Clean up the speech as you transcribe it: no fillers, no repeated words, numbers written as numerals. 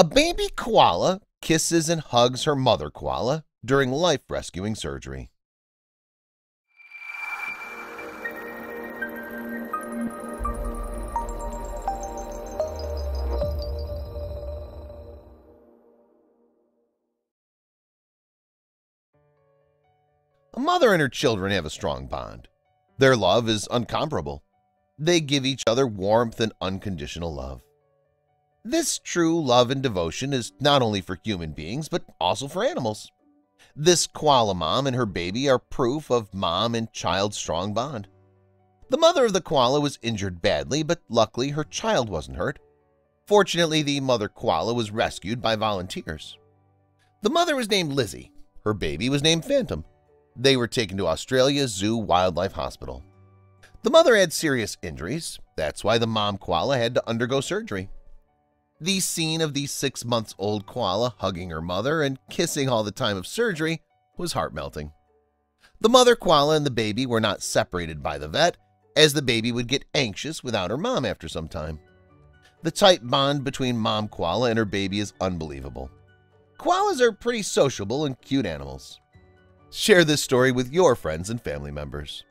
A baby koala kisses and hugs her mother koala during life-rescuing surgery. A mother and her children have a strong bond. Their love is incomparable. They give each other warmth and unconditional love. This true love and devotion is not only for human beings, but also for animals. This koala mom and her baby are proof of mom and child's strong bond. The mother of the koala was injured badly, but luckily her child wasn't hurt. Fortunately, the mother koala was rescued by volunteers. The mother was named Lizzie. Her baby was named Phantom. They were taken to Australia's Zoo Wildlife Hospital. The mother had serious injuries. That's why the mom koala had to undergo surgery. The scene of the 6-month-old koala hugging her mother and kissing all the time of surgery was heart-melting. The mother koala and the baby were not separated by the vet, as the baby would get anxious without her mom after some time. The tight bond between mom koala and her baby is unbelievable. Koalas are pretty sociable and cute animals. Share this story with your friends and family members.